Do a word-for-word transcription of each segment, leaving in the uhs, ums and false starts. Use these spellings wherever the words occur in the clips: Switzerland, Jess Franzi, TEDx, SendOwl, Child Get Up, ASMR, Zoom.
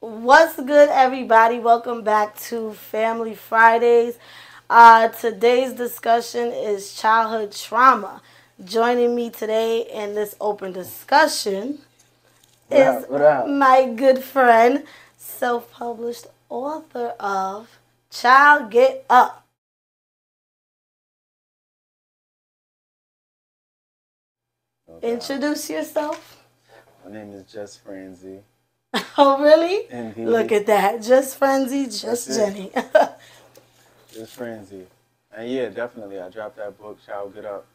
What's good, everybody? Welcome back to Family Fridays. Uh, today's discussion is childhood trauma. Joining me today in this open discussion what is up, up? my good friend, self-published author of Child Get Up. Okay. Introduce yourself. My name is Jess Franzi. Oh, really? Indeed. Look at that. Just Franzi, just Jenny. Just Franzi. And yeah, definitely. I dropped that book, Child Get Up.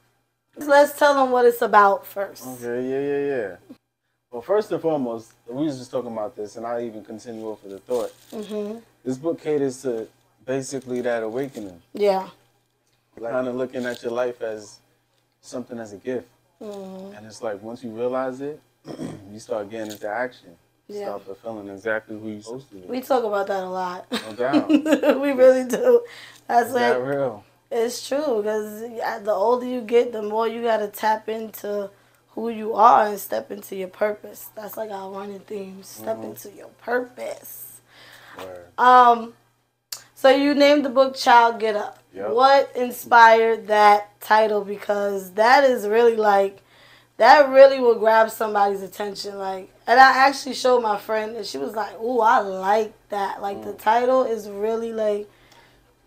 Let's tell them what it's about first. Okay, yeah, yeah, yeah. Well, first and foremost, we was just talking about this, and I'll even continue over the thought. Mm-hmm. This book caters to basically that awakening. Yeah. Like, kind of looking at your life as something as a gift. Mm-hmm. And it's like, once you realize it, you start getting into action. Yeah. Start fulfilling exactly who you're supposed to be. We talk about that a lot. No doubt. We really do. That's it's like, real. It's true, because the older you get, the more you got to tap into who you are and step into your purpose. That's like our running theme. Step mm-hmm. into your purpose. Word. Um, so you named the book Child Get Up. Yep. What inspired that title? Because that is really like, that really will grab somebody's attention. Like, and I actually showed my friend, and she was like, "Ooh, I like that. Like, mm. the title is really like,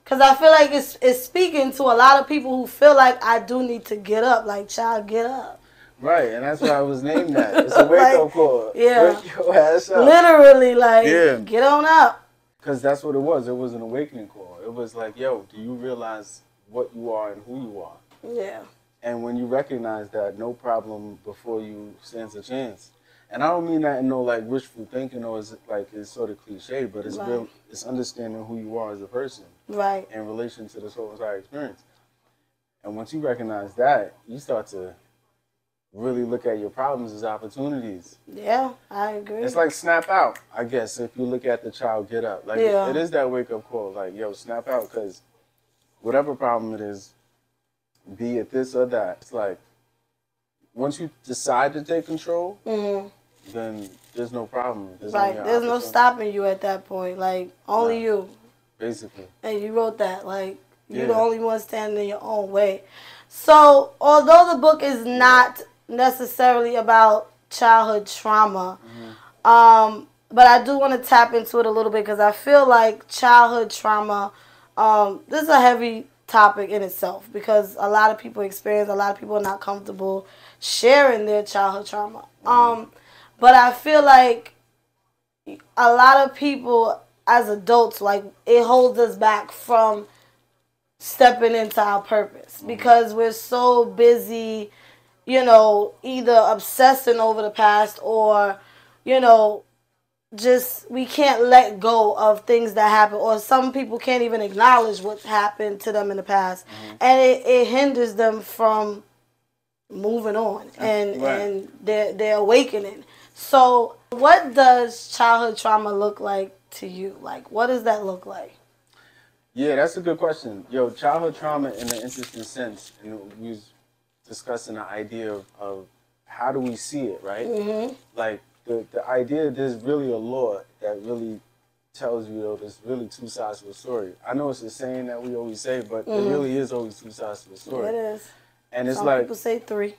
because I feel like it's it's speaking to a lot of people who feel like I do need to get up. Like, child, get up." Right, and that's why I was named that. It's a wake-up like, call. Yeah, wake your ass up. Literally, like, yeah. Get on up. Because that's what it was. It was an awakening call. It was like, "Yo, do you realize what you are and who you are?" Yeah. And when you recognize that, no problem before you stands a chance. And I don't mean that in no like wishful thinking or is like it's sort of cliche, but it's right. real. It's understanding who you are as a person, right? In relation to this whole entire experience. And once you recognize that, you start to really look at your problems as opportunities. Yeah, I agree. It's like snap out, I guess. If you look at the Child Get Up, like yeah. it, it is that wake up call. Like, yo, snap out, because whatever problem it is. Be it this or that. It's like, once you decide to take control, mm-hmm. then there's no problem. There's right. There's no stopping you at that point. Like, only no. you. Basically. And you wrote that. Like, you're yeah. the only one standing in your own way. So, although the book is not necessarily about childhood trauma, mm-hmm. um, but I do want to tap into it a little bit, because I feel like childhood trauma, um, this is a heavy topic in itself, because a lot of people experience, a lot of people are not comfortable sharing their childhood trauma. Mm-hmm. Um, but I feel like a lot of people as adults, like, it holds us back from stepping into our purpose, mm-hmm. because we're so busy, you know, either obsessing over the past or, you know, just we can't let go of things that happen, or some people can't even acknowledge what happened to them in the past, mm-hmm. and it, it hinders them from moving on and right. and their their awakening. So, what does childhood trauma look like to you? Like, what does that look like? Yeah, that's a good question. Yo, childhood trauma in an interesting sense, you know, we was discussing the idea of, of how do we see it, right? Mm-hmm. Like. The, the idea, there's really a law that really tells you, though, there's really two sides to a story. I know it's a saying that we always say, but mm-hmm. there really is always two sides to a story. It is. And it's Some like... people say three.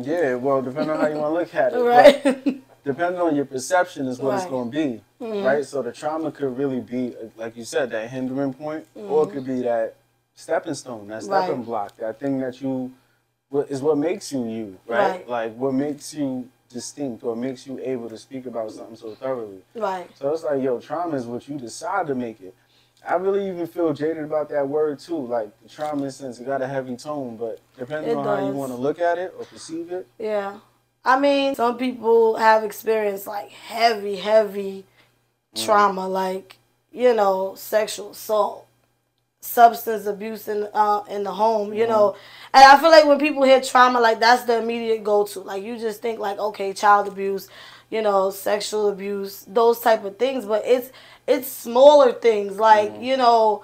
Yeah, well, depending on how you want to look at it. Right. But depending on your perception is what right. it's going to be, mm-hmm. right? So the trauma could really be, like you said, that hindering point, mm-hmm. or it could be that stepping stone, that stepping right. block, that thing that you... is what makes you you, right? right? Like, what makes you... distinct, or makes you able to speak about something so thoroughly. Right. So it's like, yo, trauma is what you decide to make it. I really even feel jaded about that word too. Like, the trauma sense, it got a heavy tone, but depending it on does. how you want to look at it or perceive it. Yeah. I mean, some people have experienced like heavy, heavy mm. trauma, like, you know, sexual assault, substance abuse in uh in the home, you mm-hmm. know. And I feel like when people hear trauma, like, that's the immediate go-to. Like, you just think like, okay, child abuse, you know, sexual abuse, those type of things. But it's it's smaller things, like mm-hmm. you know,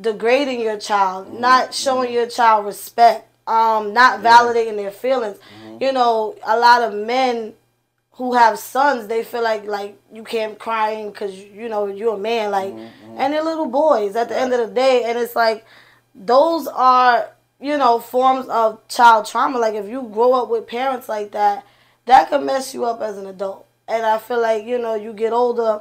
degrading your child, mm-hmm. not showing mm-hmm. your child respect, um not yeah. validating their feelings. Mm-hmm. You know, a lot of men who have sons, they feel like like you can't cry because, you know, you're a man, like, mm-hmm. and they're little boys at the end of the day. And it's like, those are, you know, forms of child trauma. Like, if you grow up with parents like that, that can mess you up as an adult. And I feel like, you know, you get older,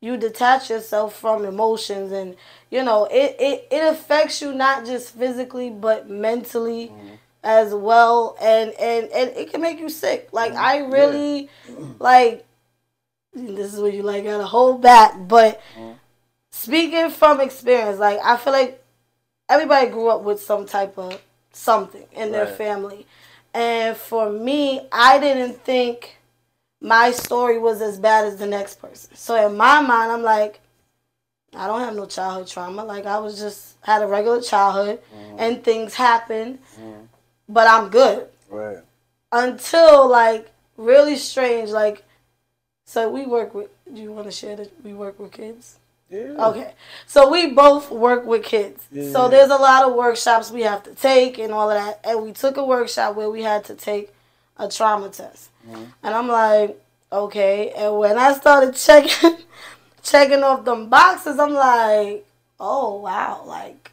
you detach yourself from emotions, and, you know, it, it, it affects you not just physically but mentally, mm-hmm. as well, and, and and it can make you sick. Like, I really, yeah. like, this is what you, like, gotta hold back. But mm-hmm. speaking from experience, like, I feel like everybody grew up with some type of something in their right. family. And for me, I didn't think my story was as bad as the next person. So in my mind, I'm like, I don't have no childhood trauma. Like, I was just, had a regular childhood, mm-hmm. and things happened. Mm-hmm. But I'm good. Right. Until, like, really strange, like, so we work with, do you want to share that we work with kids? Yeah. Okay. So we both work with kids. Yeah. So there's a lot of workshops we have to take and all of that. And we took a workshop where we had to take a trauma test. Mm-hmm. And I'm like, okay. And when I started checking, checking off them boxes, I'm like, oh, wow, like,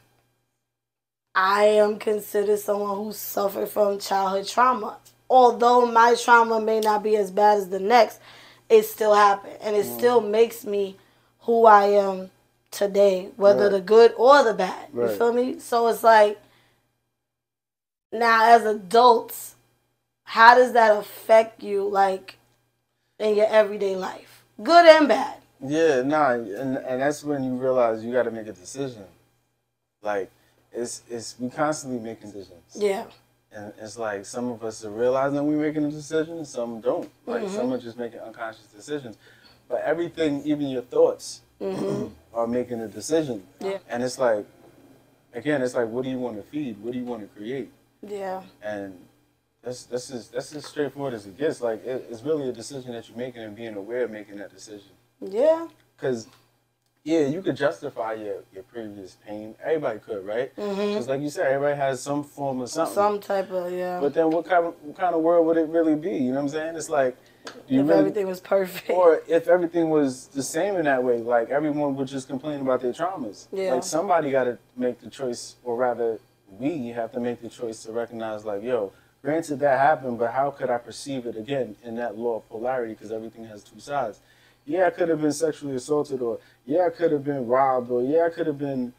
I am considered someone who suffered from childhood trauma. Although my trauma may not be as bad as the next, it still happened. And it mm. still makes me who I am today, whether right. the good or the bad. Right. You feel me? So it's like, now as adults, how does that affect you, like, in your everyday life? Good and bad. Yeah, nah, and, and that's when you realize you got to make a decision. Like, It's, it's, we constantly make decisions. Yeah. And it's like, some of us are realizing we're making a decision, some don't. Like, mm-hmm. some are just making unconscious decisions. But everything, even your thoughts, mm-hmm. are making a decision. Yeah. And it's like, again, it's like, what do you want to feed? What do you want to create? Yeah. And that's, that's, as, that's as straightforward as it gets. Like, it, it's really a decision that you're making and being aware of making that decision. Yeah. Because... yeah, you could justify your, your previous pain. Everybody could, right? Because mm-hmm. like you said, everybody has some form of something. Some type of, yeah. But then what kind of, what kind of world would it really be? You know what I'm saying? It's like... you if really, everything was perfect. Or if everything was the same in that way, like everyone would just complain about their traumas. Yeah. Like somebody got to make the choice, or rather we have to make the choice to recognize, like, yo, granted that happened, but how could I perceive it again in that law of polarity, because everything has two sides. Yeah, I could have been sexually assaulted, or yeah, I could have been robbed, or yeah, I could have been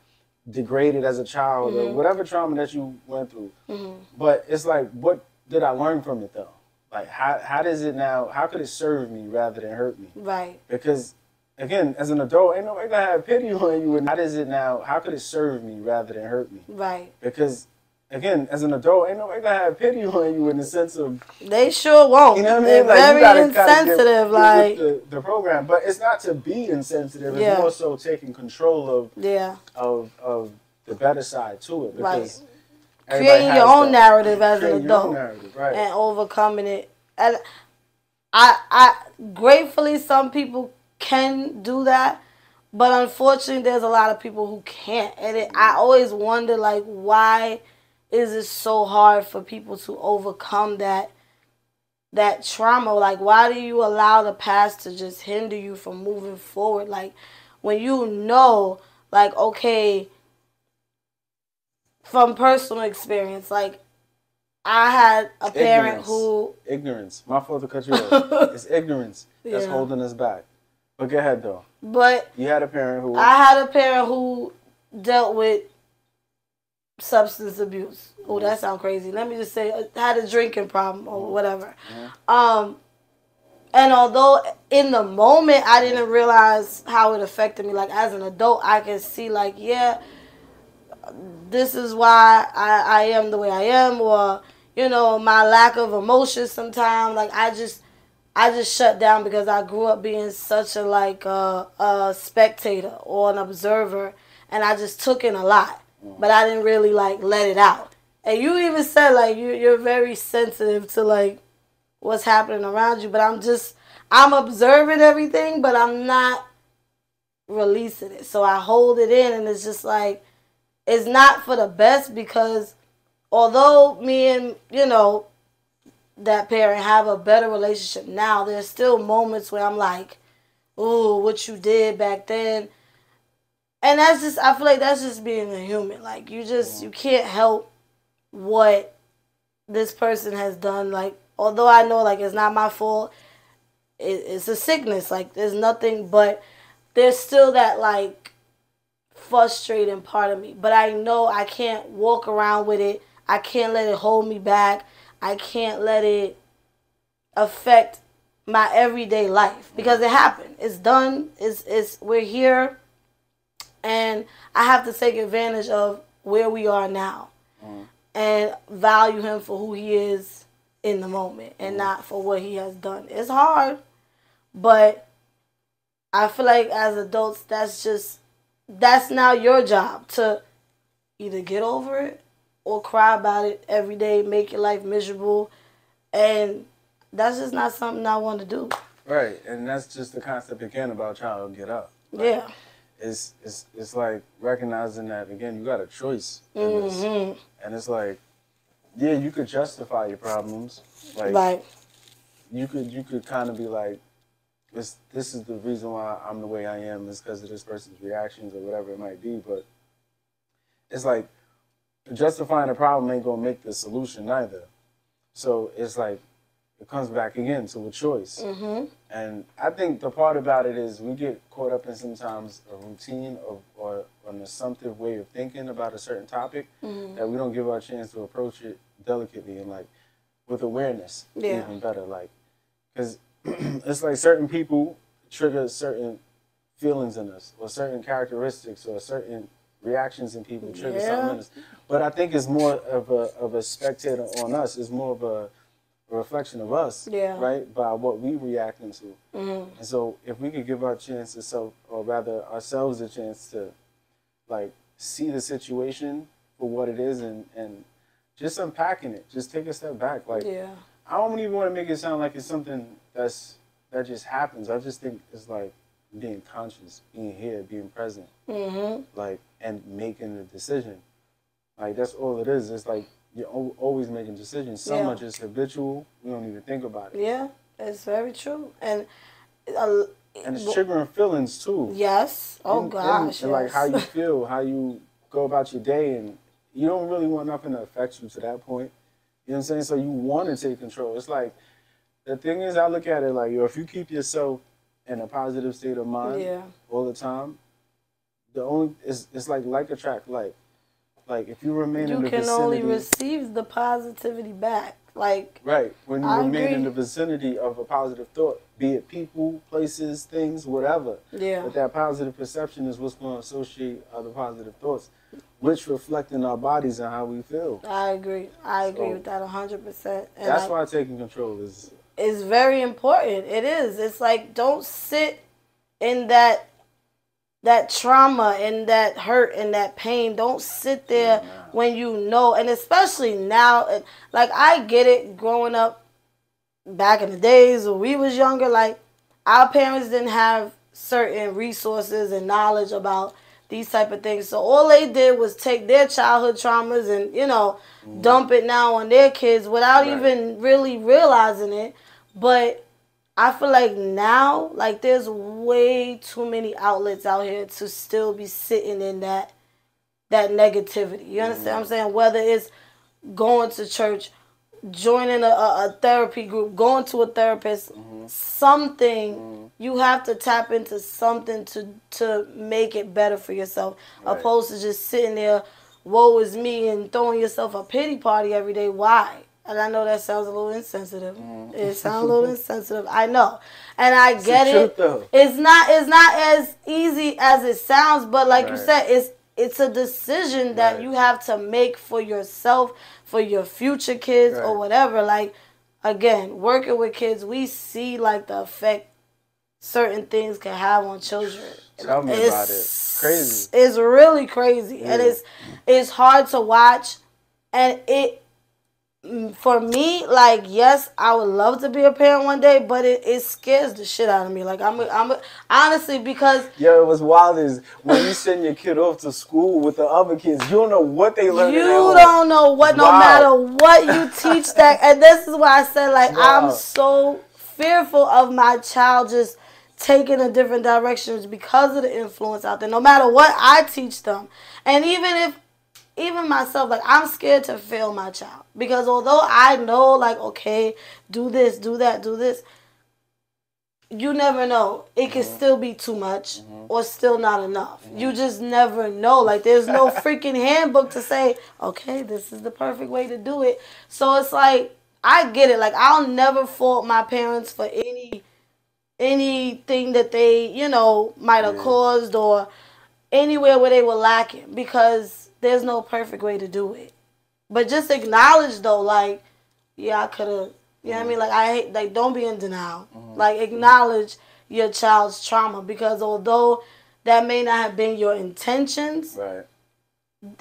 degraded as a child, mm-hmm. or whatever trauma that you went through. Mm-hmm. But it's like, what did I learn from it, though? Like, how, how does it now, how could it serve me rather than hurt me? Right. Because, again, as an adult, ain't nobody gonna have pity on you. And how does it now, how could it serve me rather than hurt me? Right. Because... again, as an adult, ain't nobody gonna have pity on you in the sense of... they sure won't. You know what I mean? Like, very you gotta, insensitive, gotta get, like... the, the program. But it's not to be insensitive. Yeah. It's more so taking control of, yeah. of, of the better side to it. Because right. creating your own that. narrative as an adult. Right. And overcoming it. And I, I... gratefully, some people can do that. But unfortunately, there's a lot of people who can't. And it, I always wonder, like, why... is it so hard for people to overcome that that trauma? Like, why do you allow the past to just hinder you from moving forward? Like, when you know, like, okay, from personal experience, like, I had a ignorance. parent who... Ignorance. My fault to cut you off. It's ignorance that's yeah. holding us back. But go ahead, though. But... you had a parent who... I had a parent who dealt with... substance abuse. Oh, that sounds crazy. Let me just say, I had a drinking problem or whatever. Mm-hmm. Um, and although in the moment I didn't realize how it affected me, like as an adult, I can see like, yeah, this is why I, I am the way I am, or, you know, my lack of emotion sometimes. Like I just, I just shut down because I grew up being such a like uh, a spectator or an observer, and I just took in a lot. But I didn't really, like, let it out. And you even said, like, you, you're very sensitive to, like, what's happening around you. But I'm just, I'm observing everything, but I'm not releasing it. So I hold it in, and it's just, like, it's not for the best because although me and, you know, that parent, have a better relationship now. There's still moments where I'm like, ooh, what you did back then. And that's just, I feel like that's just being a human. Like, you just, you can't help what this person has done. Like, although I know, like, it's not my fault, it, it's a sickness. Like, there's nothing, but there's still that, like, frustrating part of me. But I know I can't walk around with it. I can't let it hold me back. I can't let it affect my everyday life, because it happened. It's done. It's, it's, we're here. And I have to take advantage of where we are now mm. and value him for who he is in the moment and mm. not for what he has done. It's hard, but I feel like as adults, that's just, that's now your job to either get over it or cry about it every day, make your life miserable. And that's just not something I want to do. Right. And that's just the concept again about Child Get Up. Like, yeah. It's, it's it's like recognizing that, again, you got a choice in mm-hmm. this. And it's like, yeah, you could justify your problems. Like, right. You could you could kind of be like, this, this is the reason why I'm the way I am. It's because of this person's reactions or whatever it might be. But it's like, justifying a problem ain't going to make the solution either. So it's like, it comes back again to a choice. Mm-hmm. And I think the part about it is we get caught up in sometimes a routine or, or an assumptive way of thinking about a certain topic mm-hmm. that we don't give our chance to approach it delicately and like with awareness, yeah. even better. Like, because it's like certain people trigger certain feelings in us or certain characteristics or certain reactions in people trigger yeah. something in us. But I think it's more of a, of a spectator on us. It's more of a reflection of us, yeah. right, by what we reacting to. Mm-hmm. And so if we could give our chance to self, or rather ourselves a chance to, like, see the situation for what it is and, and just unpacking it. Just take a step back. Like, yeah. I don't even want to make it sound like it's something that's that just happens. I just think it's like being conscious, being here, being present, mm-hmm. like, and making a decision. Like, that's all it is. It's like, you're always making decisions. Some yeah. are just habitual. We don't even think about it. Yeah, that's very true. And uh, and it's triggering feelings, too. Yes. Oh, and, gosh. And, yes. and like how you feel, how you go about your day. And you don't really want nothing to affect you to that point. You know what I'm saying? So you want to take control. It's like, the thing is, I look at it like, yo, if you keep yourself in a positive state of mind yeah. all the time, the only it's, it's like like attract like. Like, if you remain you in the vicinity... You can only receive the positivity back. Like... Right. When you I remain agree. in the vicinity of a positive thought, be it people, places, things, whatever. Yeah. But that positive perception is what's going to associate other positive thoughts, which reflect in our bodies and how we feel. I agree. I agree so, with that one hundred percent. And that's I, why taking control is... It's very important. It is. It's like, don't sit in that... that trauma and that hurt and that pain. Don't sit there yeah, when you know, and especially now. Like, I get it, growing up back in the days when we was younger, like, our parents didn't have certain resources and knowledge about these type of things. So all they did was take their childhood traumas and, you know, mm-hmm. dump it now on their kids without right. even really realizing it. But I feel like now, like, there's way too many outlets out here to still be sitting in that that negativity. You understand mm-hmm. what I'm saying? Whether it's going to church, joining a, a therapy group, going to a therapist, mm-hmm. something, mm-hmm. you have to tap into something to, to make it better for yourself, right. opposed to just sitting there, woe is me, and throwing yourself a pity party every day. Why? And I know that sounds a little insensitive. Mm. It sounds a little insensitive. I know. And I it's get it. Truth, it's not it's not as easy as it sounds, but like right. you said, it's it's a decision right. that you have to make for yourself, for your future kids right. or whatever. Like, again, working with kids, we see like the effect certain things can have on children. Tell me it's, about it. Crazy. It's really crazy. Yeah. And it's it's hard to watch, and it for me, like, yes, I would love to be a parent one day, but it, it scares the shit out of me. Like, I'm, a, I'm a, honestly, because... Yo, what's wild is when you send your kid off to school with the other kids, you don't know what they learn. You don't know what, no wow. matter what you teach that. And this is why I said, like, wow. I'm so fearful of my child just taking a different direction because of the influence out there, no matter what I teach them. And even if, even myself, like, I'm scared to fail my child. Because although I know, like, okay, do this, do that, do this, you never know. It can mm-hmm. still be too much mm-hmm. or still not enough. Mm-hmm. You just never know. Like, there's no freaking handbook to say, okay, this is the perfect way to do it. So it's like, I get it. Like, I'll never fault my parents for any anything that they, you know, might have yeah. caused or anywhere where they were lacking, because there's no perfect way to do it. But just acknowledge, though, like, yeah, I could have, you know what I mean? Like, I hate, like, don't be in denial. Mm-hmm. Like, acknowledge your child's trauma, because although that may not have been your intentions, right.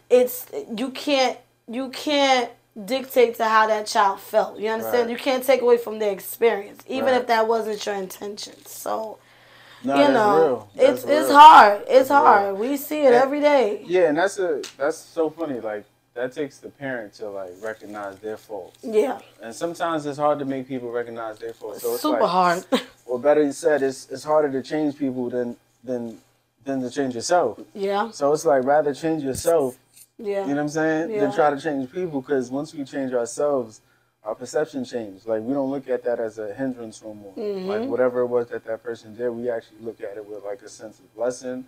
it's, you can't, you can't dictate to how that child felt. You understand? Right. You can't take away from their experience, even right. if that wasn't your intention. So... No, you know, it's real. it's hard. It's that's hard. Real. We see it that, every day. Yeah, and that's a that's so funny. Like, that takes the parent to, like, recognize their faults. Yeah. And sometimes it's hard to make people recognize their faults. So it's super like, hard. Or better you said, it's it's harder to change people than than than to change yourself. Yeah. So it's like, rather change yourself. Yeah. You know what I'm saying? Yeah. Than try to change people, because once we change ourselves, our perception changed. Like, we don't look at that as a hindrance no more. Mm-hmm. Like, whatever it was that that person did, we actually look at it with, like, a sense of blessing,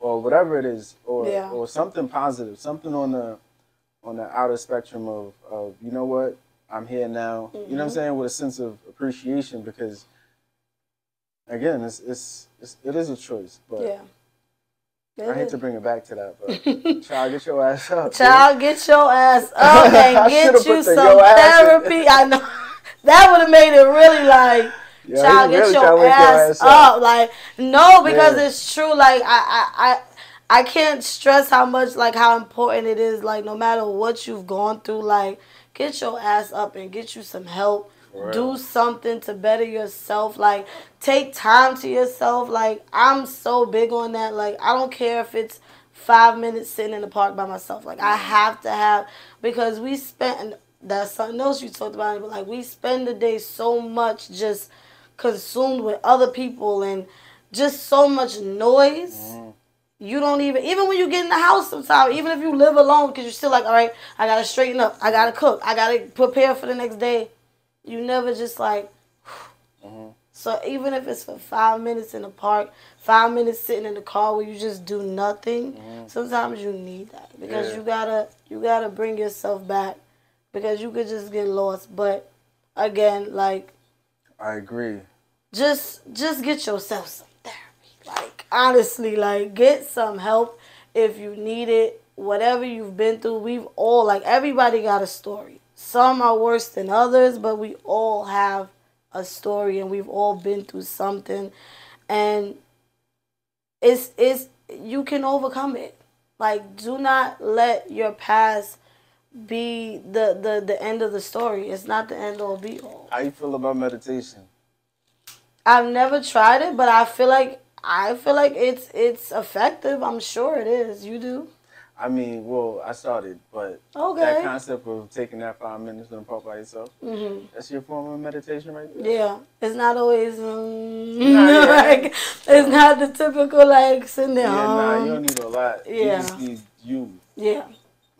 or whatever it is, or yeah. or something positive, something on the on the outer spectrum of, of you know what, I'm here now. Mm-hmm. You know what I'm saying? With a sense of appreciation, because again, it's it's, it's it is a choice, but. Yeah. Good. I hate to bring it back to that, but child, get your ass up. Child, dude. Get your ass up and get you some therapy. I know that would have made it really like, yeah, child, get really your, ass your ass up. up. Like, no, because yeah. it's true. Like, I, I, I, I can't stress how much, like, how important it is. Like, no matter what you've gone through, like, get your ass up and get you some help. Right. Do something to better yourself. Like, take time to yourself. Like, I'm so big on that. Like, I don't care if it's five minutes sitting in the park by myself. Like, I have to have, because we spent, and that's something else you talked about, but, like, we spend the day so much just consumed with other people and just so much noise. Mm-hmm. You don't even, even when you get in the house sometimes, even if you live alone, because you're still like, all right, I got to straighten up. I got to cook. I got to prepare for the next day. You never just like, mm-hmm. so even if it's for five minutes in the park, five minutes sitting in the car where you just do nothing, mm-hmm. sometimes you need that, because yeah. you gotta you gotta bring yourself back, because you could just get lost. But again, like, I agree. Just just get yourself some therapy. Like, honestly, like, get some help if you need it. Whatever you've been through, we've all, like, everybody got a story. Some are worse than others, but we all have a story, and we've all been through something. And it's, it's, you can overcome it. Like, do not let your past be the, the, the end of the story. It's not the end all be all. How you feel about meditation? I've never tried it, but I feel like, I feel like it's, it's effective. I'm sure it is. You do? I mean, well, I started, but okay. that concept of taking that five minutes in the park by yourself, mm-hmm. that's your form of meditation right there? Yeah. It's not always, um, nah, yeah. like, it's not the typical, like, sitting there. Yeah, nah, you don't need a lot. Yeah. You just need you. Yeah.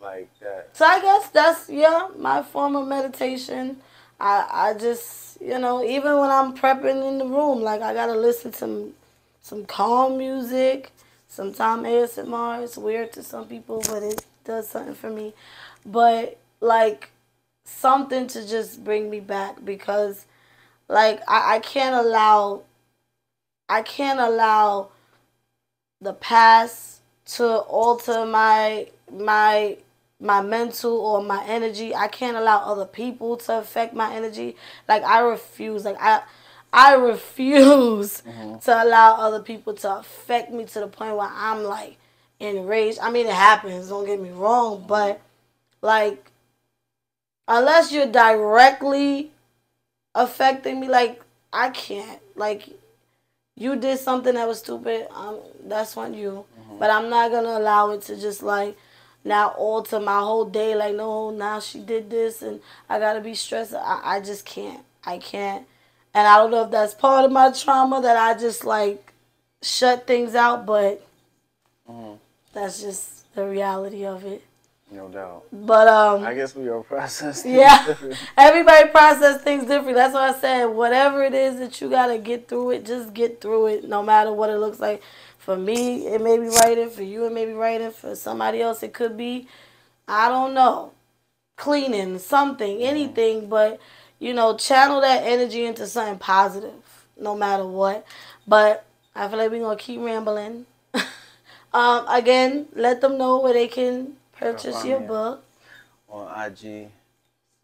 Like that. So I guess that's, yeah, my form of meditation. I, I just, you know, even when I'm prepping in the room, like, I got to listen to some calm music. Sometimes A S M R is weird to some people, but it does something for me. But, like, something to just bring me back, because, like, I, I can't allow, I can't allow the past to alter my, my, my mental or my energy. I can't allow other people to affect my energy. Like, I refuse. Like, I... I refuse mm-hmm. to allow other people to affect me to the point where I'm, like, enraged. I mean, it happens, don't get me wrong, but, like, Unless you're directly affecting me, like, I can't. Like, you did something that was stupid, um, that's on you. Mm-hmm. But I'm not going to allow it to just, like, now alter my whole day. Like, no, now she did this, and I got to be stressed. I, I just can't. I can't. And I don't know if that's part of my trauma that I just, like, shut things out, but mm-hmm. that's just the reality of it. No doubt. But um, I guess we all process things yeah, different. Everybody process things differently. That's why I said whatever it is that you got to get through it, just get through it no matter what it looks like. For me, it may be writing. For you, it may be writing. For somebody else, it could be, I don't know, cleaning, something, anything. But, you know, channel that energy into something positive no matter what. But I feel like we're going to keep rambling. um, Again, let them know where they can purchase your book on I G,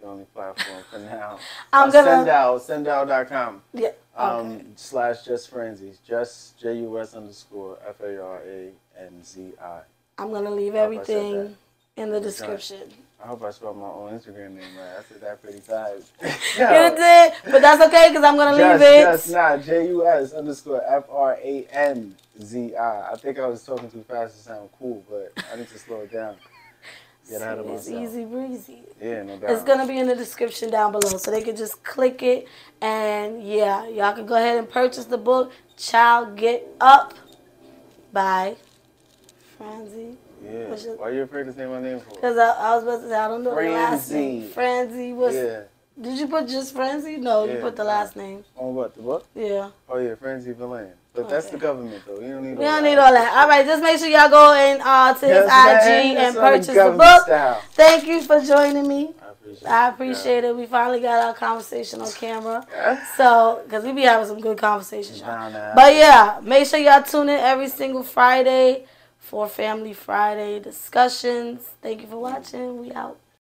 the only platform for now. I'm uh, gonna send out sendow dot com. Yeah. Um, okay. Slash Jess Franzi. Jess J U S underscore F A R A N Z I. I'm gonna leave everything in the description. I hope I spelled my own Instagram name right. I said that pretty tired. You did, but that's okay because I'm gonna leave it. That's not J U S underscore F R A N Z I. I think I was talking too fast to sound cool, but I need to slow it down. It's easy breezy. Yeah, no doubt. It's going to be in the description down below, so they can just click it. And, yeah, y'all can go ahead and purchase the book, Child Get Up by Franzi. Yeah. Your, Why are you afraid to say my name for? Because I, I was about to say, I don't know Franzi. The last name. Franzi. Was, yeah. Did you put just Franzi? No, yeah, you put the last name. On what, the book? Yeah. Oh, yeah, Franzi Villain. But okay. That's the government, though. You don't need all that. We don't need all that. All right, just make sure y'all go in uh, to his yes, I G and purchase the book. Style. Thank you for joining me. I appreciate, I appreciate it. it. We finally got our conversation on camera. So, because we be having some good conversations. Nah, nah. But, yeah, make sure y'all tune in every single Friday for Family Friday discussions. Thank you for watching. We out.